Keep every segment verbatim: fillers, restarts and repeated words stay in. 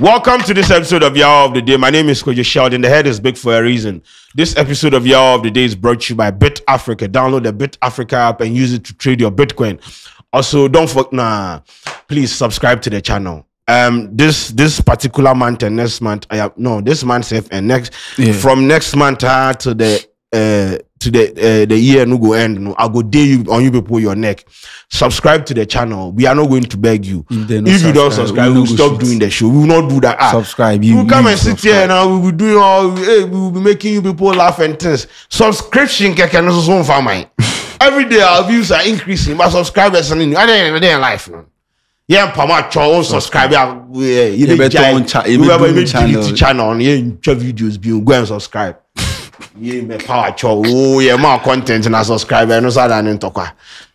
Welcome to this episode of Yaw of the Day. My name is Koji Sheldon. The head is big for a reason. This episode of Yaw of the Day is brought to you by Bit Africa. Download the Bit Africa app and use it to trade your Bitcoin. Also, don't forget, nah, please subscribe to the channel. Um, this this particular month and next month, I have, no, this month and next, yeah. From next month uh, to the uh, to the uh, the year no go end. No, I go dare you on you people your neck. Subscribe to the channel. We are not going to beg you. If, no if you don't subscribe, we will stop shoot. doing the show. We will not do that. Ah, subscribe. You, you come you and sit subscribe. here now. We will do all. Hey, we will be making you people laugh and things. Subscription can also for mine. Every day our views are increasing. My subscribers are in. I didn't in life now. Yeah, Pama, own subscribe. Yeah, you better channel. channel. Yeah, videos. Be go and subscribe. Yeah, me power chow. Oh, yeah, more content and I subscribe. I know that I need to go.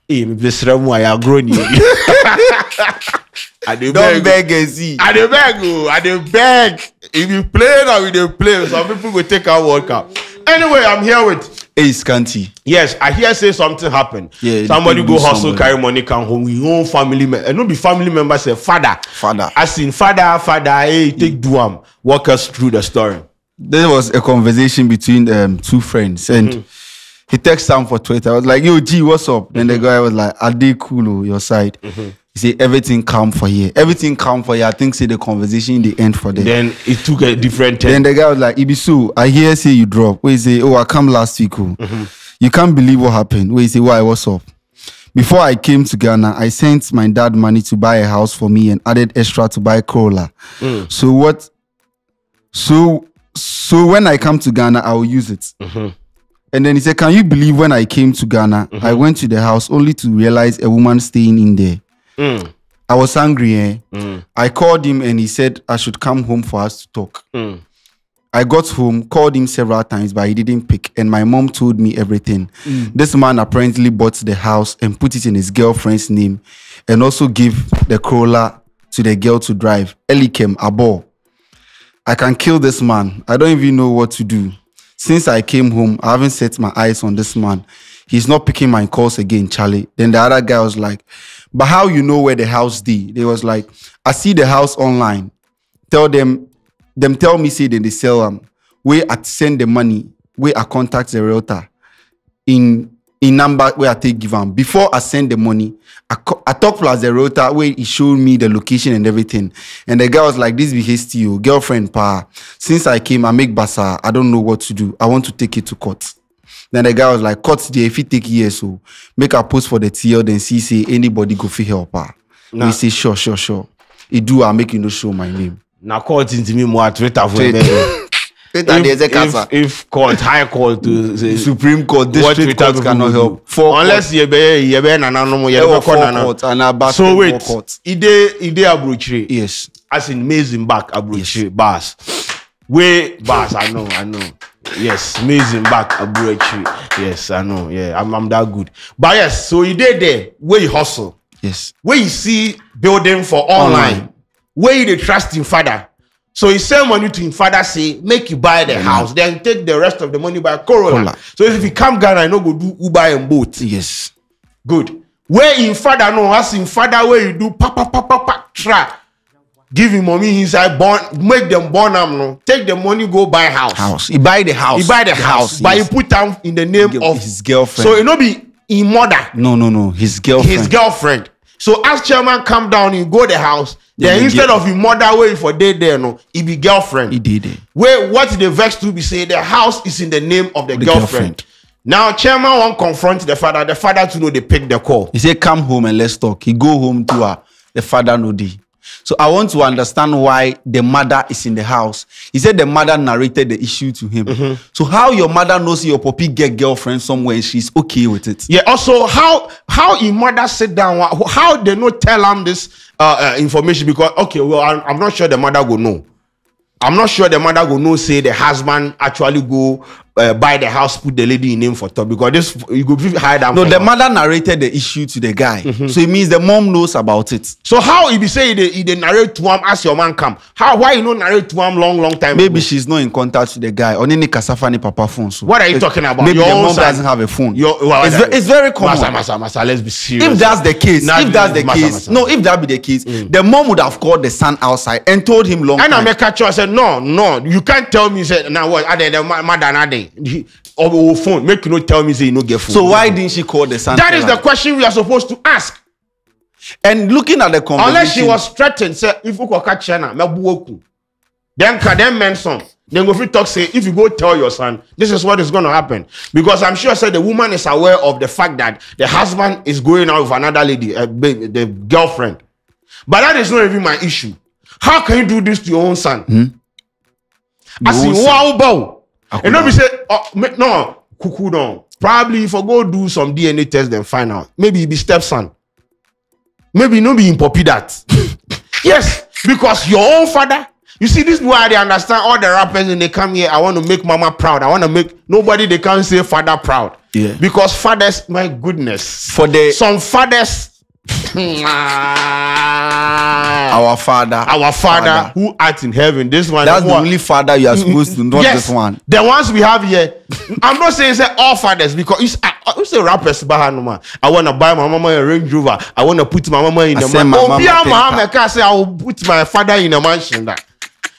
Hey, me be straight more. I grown you. I don't beg, see. I don't beg. I don't beg. If you play now, we don't play. Some people will take our World Cup. Anyway, I'm here with. Ace Kanti. Yes, I hear say something happened. Yeah, somebody go hustle, somebody. carry money, come home. We own family member. And not be family member say father. Father. I seen father, father, hey, take Duam. Walk us through the story. There was a conversation between um, two friends and mm -hmm. he texted Sam for Twitter. I was like, yo, G, what's up? Mm -hmm. And the guy was like, Adekulo, your side. Mm -hmm. He said, everything calm for here. Everything calm for here. I think say the conversation they end for them. Then it took a different turn. Then the guy was like, Ibisu, I hear say you drop. Wait, he say, oh, I come last week. Oh. Mm -hmm. You can't believe what happened. Wait, he say, why? What's up? Before I came to Ghana, I sent my dad money to buy a house for me and added extra to buy a Corolla. Mm. So what? So so when I come to Ghana, I will use it. Mm -hmm. And then he said, can you believe when I came to Ghana, mm -hmm. I went to the house only to realize a woman staying in there. Mm. I was angry, eh? Mm. I called him and he said I should come home for us to talk. Mm. I got home, called him several times, but he didn't pick. And my mom told me everything. Mm. This man apparently bought the house and put it in his girlfriend's name and also gave the Corolla to the girl to drive. Elikem Abor. I can kill this man. I don't even know what to do. Since I came home, I haven't set my eyes on this man. He's not picking my calls again, Charlie. Then the other guy was like, but how you know where the house is? They was like, I see the house online. Tell them, them tell me, say, then they sell them. Where I send the money, where I contact the realtor in in number where I take give them. Before I send the money, I, I talk plus the realtor where he showed me the location and everything. And the guy was like, this be hasty, you girlfriend, pa. Since I came, I make bazaar. I don't know what to do. I want to take it to court. Then the guy was like, cut there, if you take years, so make a post for the T L, then see, say, anybody go for help her. Nah. We say, sure, sure, sure. It do, I make you no show my name. Now, court into me more at Twitter for me. If court, high court, to say, Supreme Court, district court cannot help. Four Unless you be, you be an animal, you be a court. So wait, idea abrochire. Yes. As in amazing back abrochire, bars. Way bars, I know, I know. Yes, amazing back abroad. Yes, I know. Yeah, I'm, I'm that good. But yes, so you did there where you hustle. Yes, where you see building for online, online. Where you the trust in father. So he send money to him father say make you buy the mm -hmm. house, then take the rest of the money by Corolla. Cola. So if you come Ghana, I know go do Uber and boat. Yes, good. Where in father no, as in father where you do papa papa pa, pa, pa, try. Give him money inside, born, make them born am no. Take the money, go buy house. House. He buy the house. He buy the, the house, house. But yes. He put down in the name of his girlfriend. So it no be in mother. No, no, no. His girlfriend. His girlfriend. So as chairman come down, you go the house. Yeah, then instead of his mother way for day there, no, he be girlfriend. He did it. Where what the vex to be say the house is in the name of the, the girlfriend. girlfriend. Now chairman won't confront the father. The father to know they pick the call. He say come home and let's talk. He go home to her. The father no day. So I want to understand why the mother is in the house. He said the mother narrated the issue to him. Mm-hmm. So how your mother knows your puppy get girlfriend somewhere and she's okay with it? Yeah. Also, how how your mother sit down? How they not tell him this uh, uh, information? Because okay, well, I'm, I'm not sure the mother will know. I'm not sure the mother will know. Say the husband actually go uh, buy the house, put the lady in name for top, because this you go hide them. No, the mother house. Narrated the issue to the guy, mm-hmm. So it means the mom knows about it. So how if you say they, if they narrate to him as your man come? How why you don't narrate to him long long time? Maybe ago? She's not in contact with the guy. Or any kasafani papa phone. So what are you it, talking about? Maybe your the mom son. Doesn't have a phone. Your, well, it's, it's very common. Masa, masa, masa, let's be serious. If that's the case, nah, if that's the masa, case, masa, masa. No, if that be the case, mm. The mom would have called the son outside and told him long. And I make a choice. I said no, no, you can't tell me. Said now nah, what? I did the mother and I did. Or phone, make you not tell me say you no get phone. So why didn't she call the son? That is the question we are supposed to ask. And looking at the conversation, unless she was threatened, say if you catch her, me buoku. Then can them mention. Then go free talk say if you go tell your son, this is what is going to happen, because I'm sure said the woman is aware of the fact that the husband is going out with another lady, uh, the girlfriend. But that is not even my issue. How can you do this to your own son? Hmm? I see wow bow. And nobody say oh, no cuckoo down. Probably if I go do some D N A test, then find out. Maybe he be stepson. Maybe no be in poppy that. Yes, because your own father. You see, this is why they understand all the rappers and they come here. I want to make mama proud. I want to make nobody, they can't say father proud. Yeah. Because fathers, my goodness. For the some fathers. Our father. Our father, father who art in heaven. This one. That's the one. Only father you are supposed to, not yes, this one. The ones we have here. I'm not saying say all fathers, because it's I, I say rappers bahanuma. I wanna buy my mama a Range Rover. I wanna put my mama in I the mansion. I say I will put my father in a mansion. That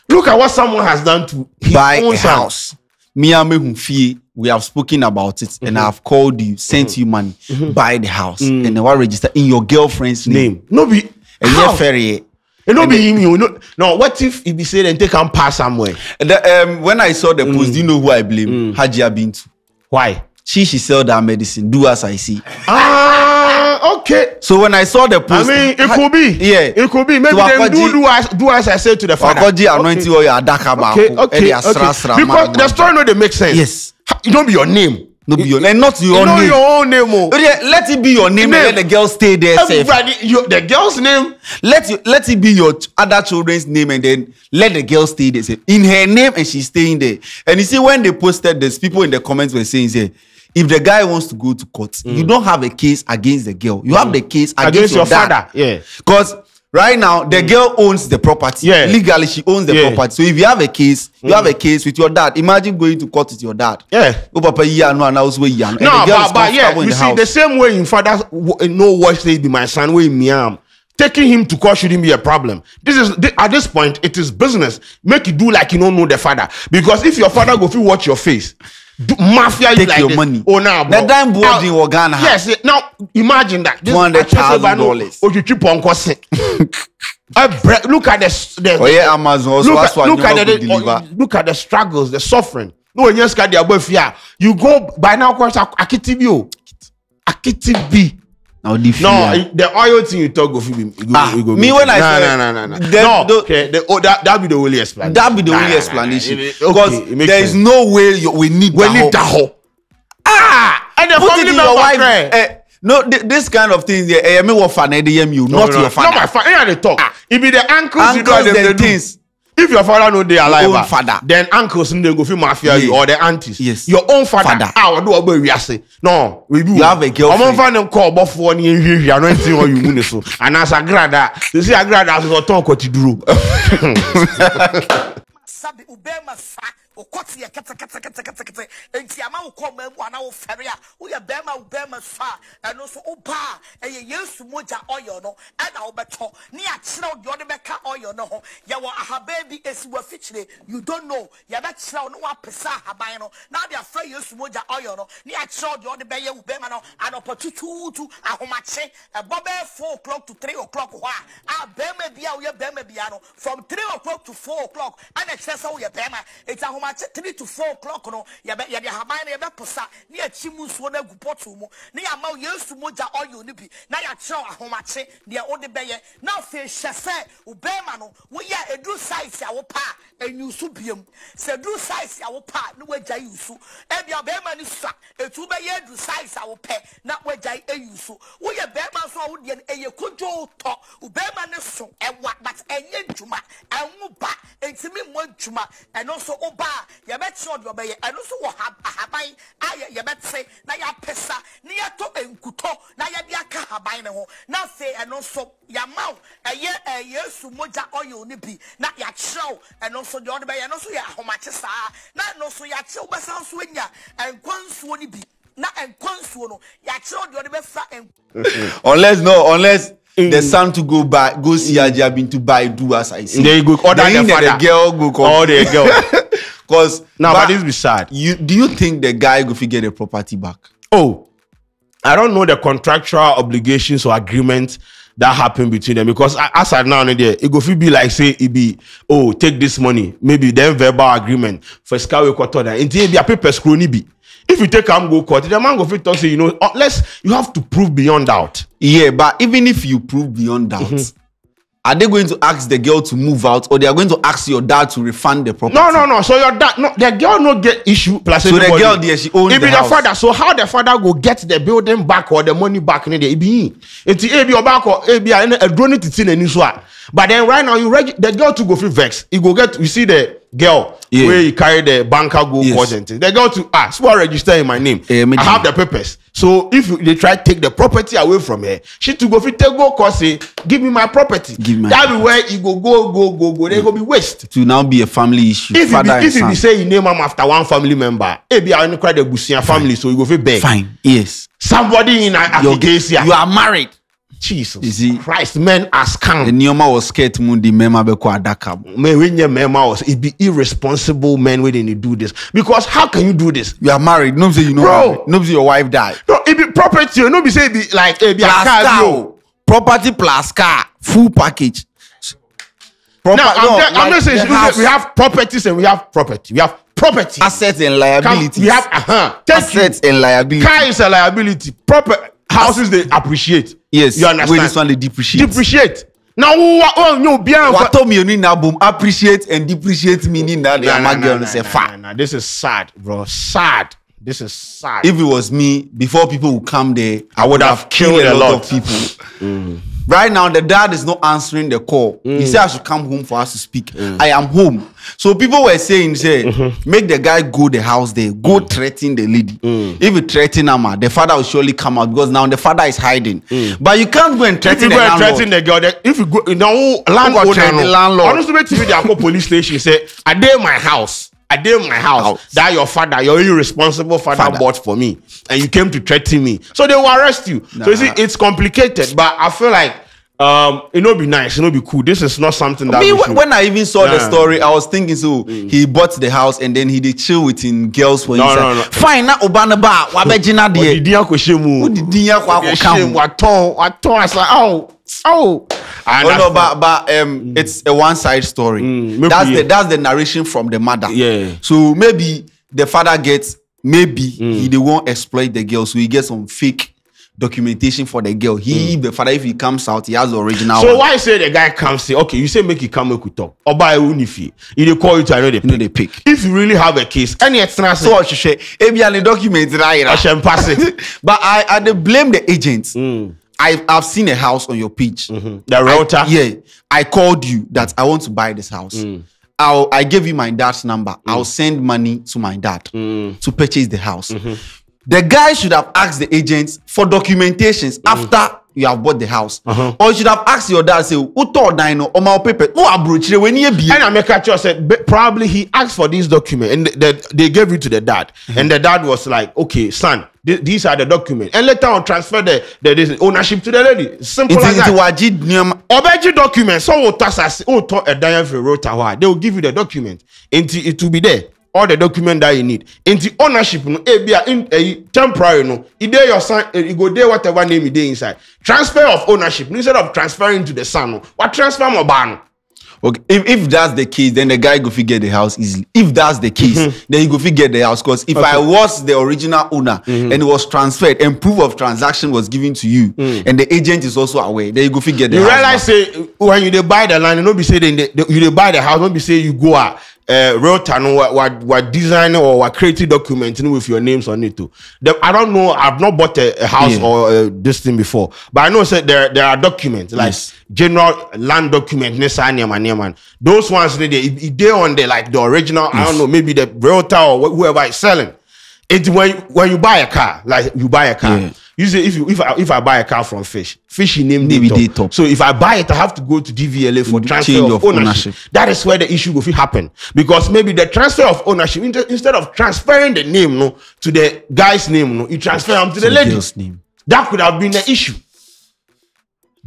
look at what someone has done to his buy own a house. Me and me humfie, we have spoken about it, mm-hmm. And I've called you, sent mm-hmm. you money, mm-hmm. buy the house, mm-hmm. and I will register in your girlfriend's name. name. No be and how? Ferry. It no be him. You know. No, what if he be said and take him pass somewhere? The, um, when I saw the mm. post, do you know who I blame? Mm. Aja Bintu. Why? She she sell that medicine. Do as I see. Ah, okay. So when I saw the post, I mean, it could be. Yeah, it could be. Maybe they do do as do as I said to the father. Okay, okay, okay. Because the story no dey make sense. Yes, it don't be your name. No, be your name. Not your own name. Your own name. Oh. Let it be your name. name. Let the girl stay there. Everybody, you, the girl's name. Let you, let it be your other children's name, and then let the girl stay there. Safe. In her name, and she's staying there. And you see, when they posted this, people in the comments were saying, "Say, if the guy wants to go to court, mm. you don't have a case against the girl. You mm. have the case against, against your, your father. Yeah, because." Right now, the mm. girl owns the property. Yeah. Legally, she owns the yeah. property. So if you have a case, you mm. have a case with your dad. Imagine going to court with your dad. Yeah. Oh, Papa, yeah, no, and I was way young. No, but, but yeah, you see, house. The same way in father's no watch they be my son way miam. Taking him to court shouldn't be a problem. This is th at this point, it is business. Make you do like you don't know the father, because if your father go through watch your face, do, mafia take you like your this. Money. Oh now, bro. The dime board in Ghana. Yes. Now imagine that. Two hundred thousand dollars. Oh, you keep on costing. Look at the. the oh yeah, Amazon. Look at, look, at the, the, look at the struggles, the suffering. No one else can do. You go by now. Course, Akitibio, Akitibi. No, the oil thing you talk of you, you, ah, you go me when I nah, say nah, nah, nah, nah. The, no the, okay the, oh, that that be the only explanation that be the nah, only nah, explanation nah, nah, nah. because okay, there is sense. No way you, we need we need taho ah and the put family member wife, eh, no th this kind of thing yeah eh, me what fan eh, the M U no, not no, your father no my father yeah, they talk ah. It be the uncles, uncles you know them things. If your father know they alive, own father. Then uncles they go feel mafia yeah. Or the aunties. Yes. Your own father. Ah, do what we are saying. No, we do. You have a girlfriend. I'm not them call but for any you are not saying what you mean so. And as a grada, you see a grada as a ton kotidru. Sabi ubema sa okoti ya kete kete kete kete kete. Enti ama ukome wana uferia. Uya bema ubema sa. Eno so uba. Eye yesu moja oyo no. Ena ubeto. Ni achira ugione beka oyo no. Ya wa ahabebi esiwe fichile. You don't know. Ya bechira unu wa pesa habay no. Na di afra yesu moja oyo no. Ni achira ugione beye ubema no. Anopo tutu utu. Ahomache. Bobe four o'clock to three o'clock. Wa. A beme biya uye beme biya no. From three o'clock to four o'clock. Ane it's a home at three to four o'clock. No, Yabet Yahamani Posa, near Chimus, one of Gupotumo, near Mount Yosumuja or Unipi, Nayacho, Homache, near Odebeye, now Fish Shasset, Ubemano, we are a do size our pa, and you supium, said do size our pa, no way Jayusu, and your Beman is struck, a two bay do size our pet, not where Jayusu. We are Beman so and you could talk, Ubeman is so, and what but a Yentuma, and Muba, and to me one chuma, and also oba, ya bet shod your bay, and also habai, aya, ya bet say, naya pesa, niato and kuto, naya diaka habine ho, na say, and also ya mouth, a year, a year, sumoja or you nippy, not ya show, and also the other bay, and also ya homachesa, not no so ya chill, but sounds when ya, and one swony be. Unless no, unless mm. the son to go buy, go see Aja Bintu buy, do as I say. They go order the, the girl go come. Oh, the girl. Because now, but this be sad. You do you think the guy go figure the property back? Oh, I don't know the contractual obligations or agreements that happened between them, because as I now know there, it go feel be like say it be oh take this money, maybe then verbal agreement for scour quarter that until their paper scrawny be. If you take him go court, the man go fit talk say, you know, unless you have to prove beyond doubt. Yeah, but even if you prove beyond doubt, mm-hmm. are they going to ask the girl to move out, or they are going to ask your dad to refund the property? No, no, no. So your dad, no, the girl no get issue. Plus so everybody. The girl there, she owns the, the house. Father. So how the father go get the building back or the money back? It be it be your back or it be a drone it in a new swap. But then right now you reg the girl to go feel vex. You go get you see the girl yeah. where you carry the banker go yes. and thing. The girl to ah, so I register in my name. Uh, I have the papers. So if they try to take the property away from her, she to go fit go cause say, give me my property. Give my that be where you go go go go go. They yeah. go be waste. To now be a family issue. If you be, if you say you name him after one family member, it be I cry the Busia family. So you go fit beg. Fine. Yes. Somebody in Africa. You are married. Jesus you see, Christ, men are scammed. The Nyoma was scared Mundi Mema Beko Adaka. Men when your Mema was it be irresponsible men when they do this. Because how can you do this? You are married. Nobody say you know. Bro. Nobody say your wife died. No, it be property. Nobody say it be like it be a car. Property plus car. Full package. Proper, now, no, I'm, just, like I'm just saying house. We have properties and we have property. We have property. Assets and liabilities. We have uh-huh. assets you. And liability. Car is a liability. Proper houses they appreciate. Yes, you understand. When this one they depreciate. Depreciate. Now, oh no, bien. What told me you need now? Boom, appreciate and depreciate meaning that they are not going to say fat. This is sad, bro. Sad. This is sad. If it was me, before people would come there, I would have killed a lot of people. mm. Right now, the dad is not answering the call. Mm. He said, "I should come home for us to speak." Mm. I am home. So people were saying, "Say, mm-hmm. make the guy go the house there, go mm. threaten the lady. Mm. If you threaten her, the father will surely come out because now the father is hiding. Mm. But you can't go and threaten if you the landlord. Threaten the girl, the, if you go, you know, landlord, the landlord. Honestly, wait till they go police station. Say, I dare my house. I did my house. house. That your father, your irresponsible father, father bought for me. And you came to threaten me. So they will arrest you." Nah. So you see, it's complicated. But I feel like um, it will be nice. It will be cool. This is not something that I mean, we should... When I even saw nah. the story, I was thinking, so mm. he bought the house and then he did chill with in girls for no, himself. No, no, no. Fine, na Obana ba, wabejina de. I was like, oh. Oh, oh no, but, but um, mm. it's a one-side story. Mm, that's yeah. the that's the narration from the mother. Yeah. So maybe the father gets maybe mm. he they won't exploit the girl, so he gets some fake documentation for the girl. He mm. the father, if he comes out, he has the original. So one. Why say the guy comes say okay? You say make he come make we talk. Or by unifi, if they call you to I know they pick. You know they pick. If you really have a case, any extra so what you say? Maybe I document right. I shall pass it. But I I they blame the agents. Mm. I've, I've seen a house on your page. Mm-hmm. The realtor? I, yeah. I called you that I want to buy this house. Mm. I'll, I gave you my dad's number. Mm. I'll send money to my dad mm. to purchase the house. Mm-hmm. The guy should have asked the agents for documentations mm. after you have bought the house. Uh-huh. Or you should have asked your dad, say, who told Dino or my paper? Who approached you when you be? And I make a choice, probably he asked for this document and they, they gave it to the dad. Mm-hmm. And the dad was like, okay, son, th these are the documents. And later on, transfer the, the, the ownership to the lady. Simple it like that. Obeji document. So will they will give you the document. And it will be there. All the document that you need. In the ownership, no, it be a, in, a temporary, no, it there your son, you go there, whatever name you there inside. Transfer of ownership, instead of transferring to the son, no, what transfer my ban? Okay, if, if that's the case, then the guy go figure the house easily. If that's the case, mm-hmm. then he go figure the house. Because if okay. I was the original owner mm-hmm. and it was transferred and proof of transaction was given to you mm. and the agent is also aware, then you go figure the you house. You realize, say, when you they buy the land, nobody say they, they, you they buy the house, nobody say you go out. uh, realtor no what what design or what creative document with your names on it too. The, I don't know. I've not bought a, a house yeah. or uh, this thing before, but I know so there there are documents like yes. general land document. Those ones they they on there like the original. Yes. I don't know. Maybe the realtor or whoever is selling. It when when you buy a car, like you buy a car. Yeah. You say if you, if I if I buy a car from Fish, Fish name David top. So if I buy it, I have to go to D V L A for transfer Change of ownership. ownership. That is where the issue will happen because maybe the transfer of ownership instead of transferring the name no to the guy's name no, you transfer him to the lady's name. That could have been the issue.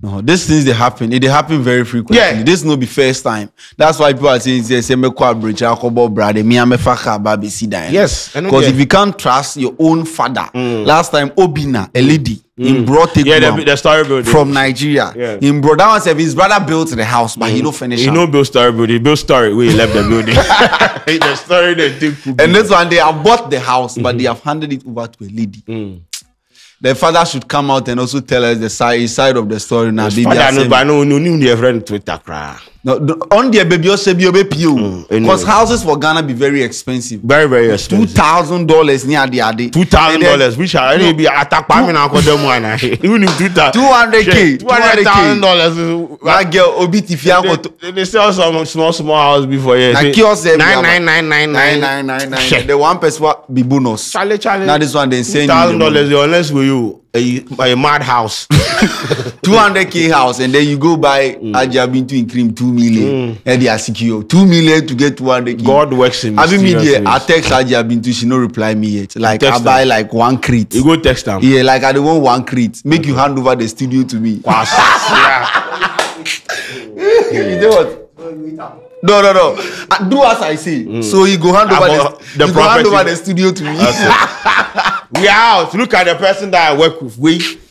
No, these things they happen. They happen very frequently. Yeah. This no be first time. That's why people are saying, "Say me bridge, brother, me am a Yes, because if you can't trust your own father, mm. last time Obina, a lady, mm. he brought it yeah, the, the story building. From Nigeria. Yeah. He brought that one. His brother built the house, but mm. he don't finish. He no build story building. Build story where he left the building. the story they did. And this one, they have bought the house, mm -hmm. but they have handed it over to a lady. Mm. The father should come out and also tell us the side side of the story now. Baby, I know, but no, no, no, friend Twitter cry. No, on the baby, you say you be P O. Because houses for Ghana be very expensive. Very, very expensive. Two thousand dollars near the adi. Two thousand dollars, which are only be attack by me now. Cause them one, even if Twitter. Two hundred k, two hundred thousand dollars. That girl Obi Tifiango. They sell some small, small house before here. Nine, nine, nine, nine, nine, nine, nine, nine. The one person be bonus. Charlie, Charlie. Now this one they say two thousand dollars. Unless we. You a, a mad house, two hundred K house, and then you go buy mm. Aja Bintu in cream two million, mm. and they are secure two million to get two hundred K. God works in mysterious ways. Having me there, I text Aja Bintu, she no reply me yet. Like, I buy them. Like one crate. You go text them. Yeah, like I don't want one crate. Make okay. you hand over the studio to me. Wow, you know what? No, no, no. I do as I say. Mm. So you go hand over the, the, go hand over the studio to me. Okay. We are out. Look at the person that I work with. We